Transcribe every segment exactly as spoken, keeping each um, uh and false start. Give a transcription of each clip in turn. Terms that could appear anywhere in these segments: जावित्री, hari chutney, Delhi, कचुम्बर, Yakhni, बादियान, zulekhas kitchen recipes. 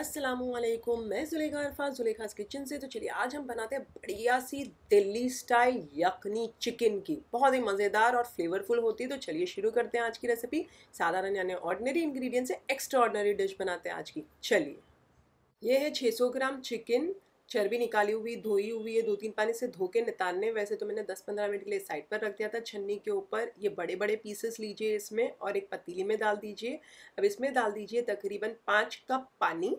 अस्सलामुअलैकुम, मैं ज़ुलेखा ज़ुलेखा किचन से। तो चलिए आज हम बनाते हैं बढ़िया सी दिल्ली स्टाइल यखनी चिकन की, बहुत ही मज़ेदार और फ्लेवरफुल होती है। तो चलिए शुरू करते हैं आज की रेसिपी। साधारण यानी ऑर्डिनरी इंग्रेडिएंट से एक्स्ट्रा ऑर्डिनरी डिश बनाते हैं आज की। चलिए, ये है छह सौ ग्राम चिकन, चर्बी निकाली हुई, धोई हुई है, दो तीन पानी से धो के नितारने। वैसे तो मैंने दस पंद्रह मिनट के लिए साइड पर रख दिया था। छन्नी के ऊपर ये बड़े बड़े पीसेस लीजिए इसमें और एक पतीली में डाल दीजिए। अब इसमें डाल दीजिए तकरीबन पाँच कप पानी।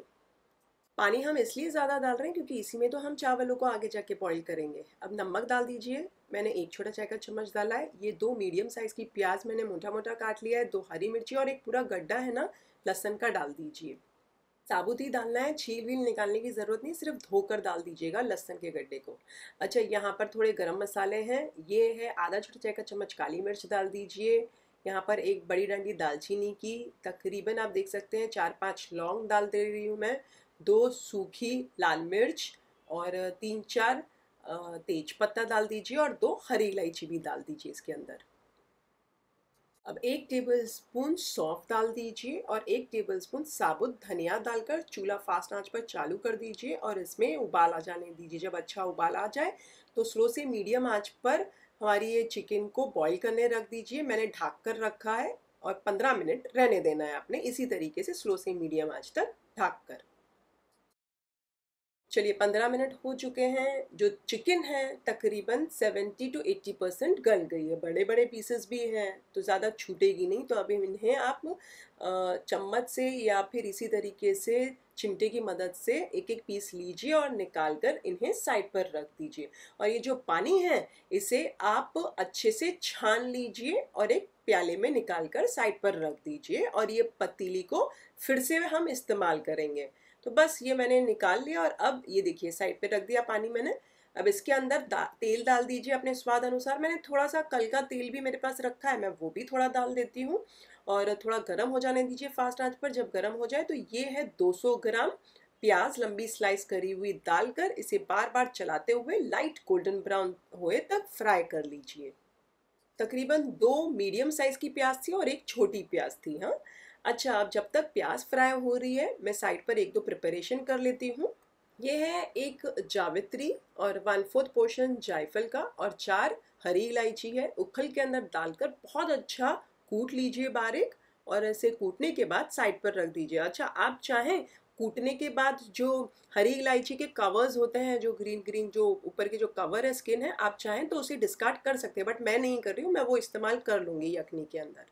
पानी हम इसलिए ज़्यादा डाल रहे हैं क्योंकि इसी में तो हम चावलों को आगे जाके बॉइल करेंगे। अब नमक डाल दीजिए, मैंने एक छोटा चाय का चम्मच डाला है। ये दो मीडियम साइज़ की प्याज मैंने मोटा मोटा काट लिया है, दो हरी मिर्ची और एक पूरा गड्ढा है ना लहसुन का डाल दीजिए। साबुत ही डालना है, छील भी निकालने की ज़रूरत नहीं, सिर्फ धोकर डाल दीजिएगा लहसुन के गड्ढे को। अच्छा, यहाँ पर थोड़े गरम मसाले हैं। ये है आधा छोटा चाय का चम्मच काली मिर्च डाल दीजिए। यहाँ पर एक बड़ी डंडी दालचीनी की, तकरीबन आप देख सकते हैं चार पांच लौंग डाल दे रही हूँ मैं, दो सूखी लाल मिर्च और तीन चार तेजपत्ता डाल दीजिए और दो हरी इलायची भी डाल दीजिए इसके अंदर। अब एक टेबलस्पून सौंफ डाल दीजिए और एक टेबलस्पून साबुत धनिया डालकर चूल्हा फास्ट आंच पर चालू कर दीजिए और इसमें उबाल आ जाने दीजिए। जब अच्छा उबाल आ जाए तो स्लो से मीडियम आंच पर हमारी ये चिकन को बॉईल करने रख दीजिए। मैंने ढक कर रखा है और पंद्रह मिनट रहने देना है आपने, इसी तरीके से स्लो से मीडियम आंच तक ढक कर। चलिए पंद्रह मिनट हो चुके हैं। जो चिकन है तकरीबन सत्तर टू अस्सी परसेंट गल गई है। बड़े बड़े पीसेस भी हैं तो ज़्यादा छूटेगी नहीं, तो अभी इन्हें आप चम्मच से या फिर इसी तरीके से चिमटे की मदद से एक एक पीस लीजिए और निकाल कर इन्हें साइड पर रख दीजिए। और ये जो पानी है इसे आप अच्छे से छान लीजिए और एक प्याले में निकाल कर साइड पर रख दीजिए। और ये पतीली को फिर से हम इस्तेमाल करेंगे। तो बस ये मैंने निकाल लिया और अब ये देखिए साइड पे रख दिया पानी मैंने। अब इसके अंदर दा, तेल डाल दीजिए अपने स्वाद अनुसार। मैंने थोड़ा सा कल का तेल भी मेरे पास रखा है, मैं वो भी थोड़ा डाल देती हूँ। और थोड़ा गर्म हो जाने दीजिए फास्ट आंच पर। जब गर्म हो जाए तो ये है दो सौ ग्राम प्याज लंबी स्लाइस करी हुई डालकर इसे बार बार चलाते हुए लाइट गोल्डन ब्राउन होए तक फ्राई कर लीजिए। तकरीबन दो मीडियम साइज़ की प्याज थी और एक छोटी प्याज थी। हाँ, अच्छा, अब जब तक प्याज फ्राई हो रही है मैं साइड पर एक दो प्रिपरेशन कर लेती हूँ। ये है एक जावित्री और वन फोर्थ पोर्शन जायफल का और चार हरी इलायची है। उखल के अंदर डालकर बहुत अच्छा कूट लीजिए बारीक और इसे कूटने के बाद साइड पर रख दीजिए। अच्छा, आप चाहें कूटने के बाद जो हरी इलायची के कवर्स होते हैं, जो ग्रीन ग्रीन जो ऊपर के जो कवर है स्किन है, आप चाहें तो उसे डिस्कार्ड कर सकते हैं, बट मैं नहीं कर रही हूँ, मैं वो इस्तेमाल कर लूँगी यखनी के अंदर।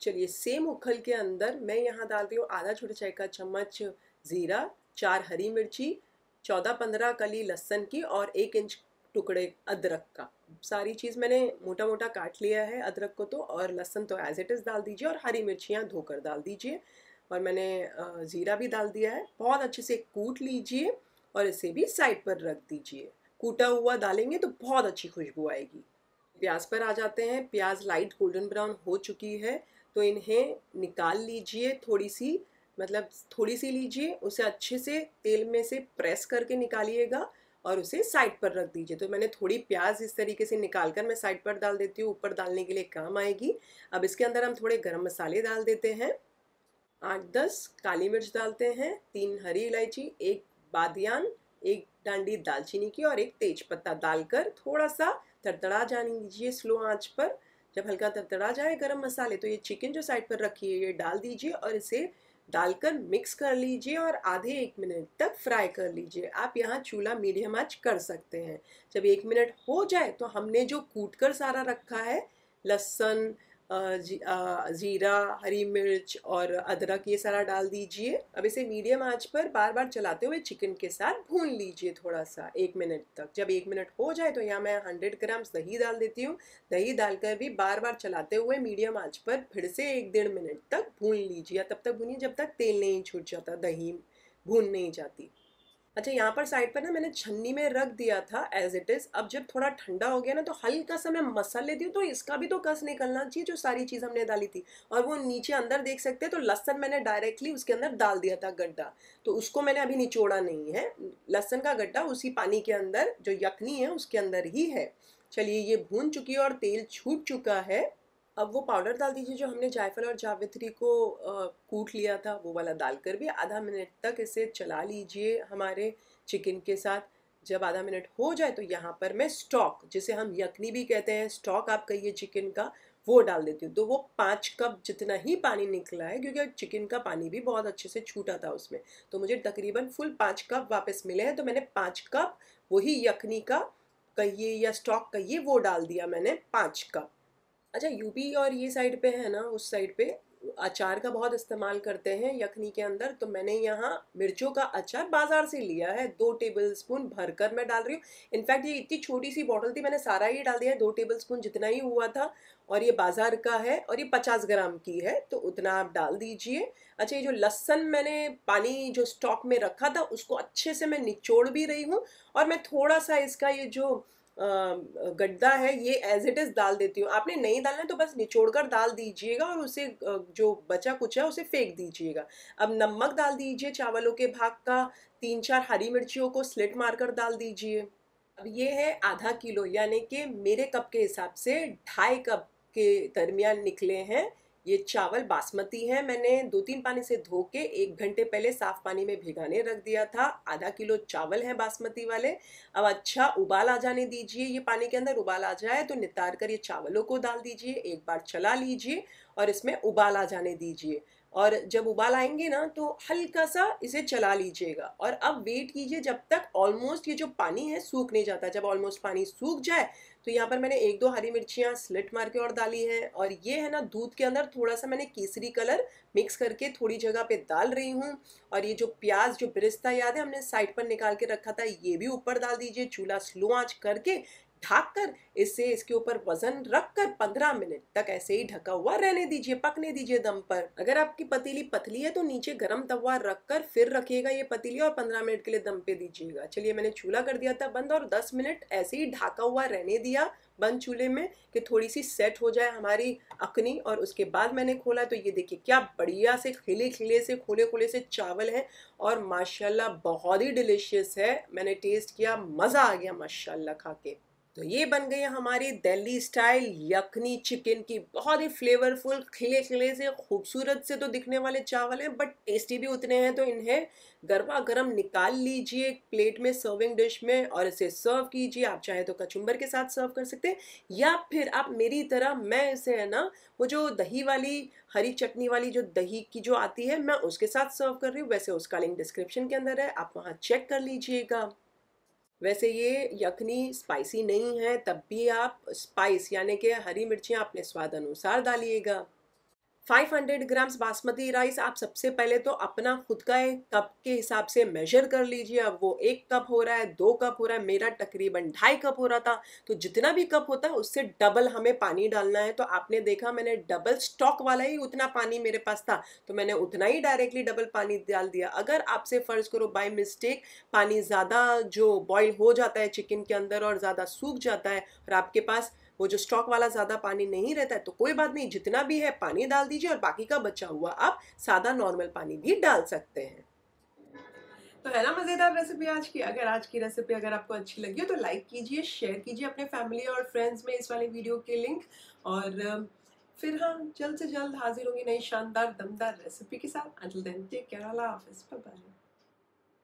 चलिए सेम उखल के अंदर मैं यहाँ डाल रही हूँ आधा छोटा चाय का चम्मच ज़ीरा, चार हरी मिर्ची, चौदह पंद्रह कली लहसुन की और एक इंच टुकड़े अदरक का। सारी चीज़ मैंने मोटा मोटा काट लिया है अदरक को तो, और लहसुन तो एज इट इज़ डाल दीजिए और हरी मिर्चियाँ धोकर डाल दीजिए। और मैंने ज़ीरा भी डाल दिया है। बहुत अच्छे से कूट लीजिए और इसे भी साइड पर रख दीजिए। कूटा हुआ डालेंगे तो बहुत अच्छी खुशबू आएगी। प्याज पर आ जाते हैं। प्याज लाइट गोल्डन ब्राउन हो चुकी है तो इन्हें निकाल लीजिए, थोड़ी सी मतलब थोड़ी सी लीजिए, उसे अच्छे से तेल में से प्रेस करके निकालिएगा और उसे साइड पर रख दीजिए। तो मैंने थोड़ी प्याज इस तरीके से निकालकर मैं साइड पर डाल देती हूँ, ऊपर डालने के लिए काम आएगी। अब इसके अंदर हम थोड़े गरम मसाले डाल देते हैं। आठ दस काली मिर्च डालते हैं, तीन हरी इलायची, एक बादियान, एक डांडी दालचीनी की और एक तेजपत्ता डालकर थोड़ा सा तड़तड़ा जाने दीजिए स्लो आँच पर। जब हल्का तड़तड़ा जाए गरम मसाले तो ये चिकन जो साइड पर रखी है ये डाल दीजिए और इसे डालकर मिक्स कर लीजिए और आधे एक मिनट तक फ्राई कर लीजिए। आप यहाँ चूल्हा मीडियम आंच कर सकते हैं। जब एक मिनट हो जाए तो हमने जो कूट कर सारा रखा है लहसुन, जीरा, हरी मिर्च और अदरक, ये सारा डाल दीजिए। अब इसे मीडियम आंच पर बार बार चलाते हुए चिकन के साथ भून लीजिए थोड़ा सा एक मिनट तक। जब एक मिनट हो जाए तो यहाँ मैं सौ ग्राम दही डाल देती हूँ। दही डालकर भी बार बार चलाते हुए मीडियम आंच पर फिर से एक डेढ़ मिनट तक भून लीजिए। तब तक भूनिए जब तक तेल नहीं छूट जाता, दही भून नहीं जाती। अच्छा, यहाँ पर साइड पर ना मैंने छन्नी में रख दिया था एज इट इज़। अब जब थोड़ा ठंडा हो गया ना तो हल्का सा मैं मसल लेती हूँ, तो इसका भी तो कस निकलना चाहिए जो सारी चीज़ हमने डाली थी। और वो नीचे अंदर देख सकते हैं तो लहसुन मैंने डायरेक्टली उसके अंदर डाल दिया था गड्ढा, तो उसको मैंने अभी निचोड़ा नहीं है। लहसुन का गड्ढा उसी पानी के अंदर जो यखनी है उसके अंदर ही है। चलिए, ये भून चुकी है और तेल छूट चुका है। अब वो पाउडर डाल दीजिए जो हमने जायफल और जावित्री को कूट लिया था, वो वाला डालकर भी आधा मिनट तक इसे चला लीजिए हमारे चिकन के साथ। जब आधा मिनट हो जाए तो यहाँ पर मैं स्टॉक, जिसे हम यखनी भी कहते हैं, स्टॉक आप कहिए चिकन का, वो डाल देती हूँ। तो वो पाँच कप जितना ही पानी निकला है, क्योंकि चिकन का पानी भी बहुत अच्छे से छूटा था उसमें, तो मुझे तकरीबन फुल पाँच कप वापस मिले हैं। तो मैंने पाँच कप वही यखनी का कहिए या स्टॉक कहिए वो डाल दिया मैंने, पाँच कप। अच्छा, यूपी और ये साइड पे है ना, उस साइड पे अचार का बहुत इस्तेमाल करते हैं यखनी के अंदर, तो मैंने यहाँ मिर्चों का अचार बाजार से लिया है, दो टेबलस्पून भरकर मैं डाल रही हूँ। इनफैक्ट ये इतनी छोटी सी बॉटल थी, मैंने सारा ही डाल दिया है, दो टेबलस्पून जितना ही हुआ था, और ये बाजार का है और ये पचास ग्राम की है, तो उतना आप डाल दीजिए। अच्छा, ये जो लहसुन मैंने पानी जो स्टॉक में रखा था उसको अच्छे से मैं निचोड़ भी रही हूँ, और मैं थोड़ा सा इसका ये जो गड्ढा है ये एज इट इज़ डाल देती हूँ। आपने नहीं डालना तो बस निचोड़कर डाल दीजिएगा, और उसे जो बचा कुछ है उसे फेंक दीजिएगा। अब नमक डाल दीजिए, चावलों के भाग का तीन चार हरी मिर्चियों को स्लिट मारकर डाल दीजिए। अब ये है आधा किलो, यानी कि मेरे कप के हिसाब से ढाई कप के दरमियान निकले हैं ये चावल। बासमती हैं, मैंने दो तीन पानी से धो के एक घंटे पहले साफ़ पानी में भिगाने रख दिया था। आधा किलो चावल हैं बासमती वाले। अब अच्छा उबाल आ जाने दीजिए, ये पानी के अंदर उबाल आ जाए तो नितार कर ये चावलों को डाल दीजिए, एक बार चला लीजिए और इसमें उबाल आ जाने दीजिए। और जब उबाल आएंगे ना तो हल्का सा इसे चला लीजिएगा, और अब वेट कीजिए जब तक ऑलमोस्ट ये जो पानी है सूख नहीं जाता। जब ऑलमोस्ट पानी सूख जाए तो यहाँ पर मैंने एक दो हरी मिर्चियाँ स्लिट मार के और डाली हैं, और ये है ना दूध के अंदर थोड़ा सा मैंने केसरी कलर मिक्स करके थोड़ी जगह पे डाल रही हूँ। और ये जो प्याज जो बिरिस्ता याद है हमने साइड पर निकाल के रखा था, ये भी ऊपर डाल दीजिए। चूल्हा स्लो आँच करके ढक कर इसे इसके ऊपर वजन रख कर पंद्रह मिनट तक ऐसे ही ढका हुआ रहने दीजिए, पकने दीजिए दम पर। अगर आपकी पतीली पतली है तो नीचे गरम तवा रख कर फिर रखिएगा ये पतीली, और पंद्रह मिनट के लिए दम पे दीजिएगा। चलिए, मैंने चूल्हा कर दिया था बंद और दस मिनट ऐसे ही ढका हुआ रहने दिया बंद चूल्हे में कि थोड़ी सी सेट हो जाए हमारी यखनी, और उसके बाद मैंने खोला तो ये देखिए क्या बढ़िया से खिले खिले से खोले खोले से चावल हैं, और माशाल्लाह बहुत ही डिलीशियस है। मैंने टेस्ट किया, मज़ा आ गया माशाल्लाह खा के। तो ये बन गई हमारी दिल्ली स्टाइल यखनी चिकन की, बहुत ही फ्लेवरफुल खिले खिले से खूबसूरत से तो दिखने वाले चावल हैं, बट टेस्टी भी उतने हैं। तो इन्हें गर्मा गर्म निकाल लीजिए प्लेट में, सर्विंग डिश में, और इसे सर्व कीजिए। आप चाहे तो कचुम्बर के साथ सर्व कर सकते हैं, या फिर आप मेरी तरह मैं इसे है ना वो जो दही वाली हरी चटनी वाली जो दही की जो आती है मैं उसके साथ सर्व कर रही हूँ। वैसे उसका लिंक डिस्क्रिप्शन के अंदर है, आप वहाँ चेक कर लीजिएगा। वैसे ये यखनी स्पाइसी नहीं है, तब भी आप स्पाइस यानी कि हरी मिर्चियाँ अपने स्वाद अनुसार डालिएगा। पाँच सौ ग्राम्स बासमती राइस आप सबसे पहले तो अपना खुद का एक कप के हिसाब से मेजर कर लीजिए। अब वो एक कप हो रहा है, दो कप हो रहा है, मेरा तकरीबन ढाई कप हो रहा था। तो जितना भी कप होता है उससे डबल हमें पानी डालना है। तो आपने देखा मैंने डबल स्टॉक वाला ही उतना पानी मेरे पास था, तो मैंने उतना ही डायरेक्टली डबल पानी डाल दिया। अगर आपसे फ़र्ज़ करो बाय मिस्टेक पानी ज़्यादा जो बॉयल हो जाता है चिकन के अंदर और ज़्यादा सूख जाता है, और आपके पास वो जो स्टॉक वाला ज़्यादा पानी नहीं रहता है, तो कोई बात नहीं, जितना भी है पानी डाल दीजिए, और बाकी का बचा हुआ आप सादा नॉर्मल पानी भी डाल सकते हैं। तो है ना मज़ेदार रेसिपी आज की। अगर आज की रेसिपी अगर आपको अच्छी लगी हो तो लाइक कीजिए, शेयर कीजिए अपने फैमिली और फ्रेंड्स में इस वाले वीडियो के लिंक, और फिर हाँ जल्द से जल्द हाजिर होंगी नई शानदार दमदार रेसिपी के साथ। अंटिल देन टेक केयर, अल्लाह हाफिज़, बाय बाय।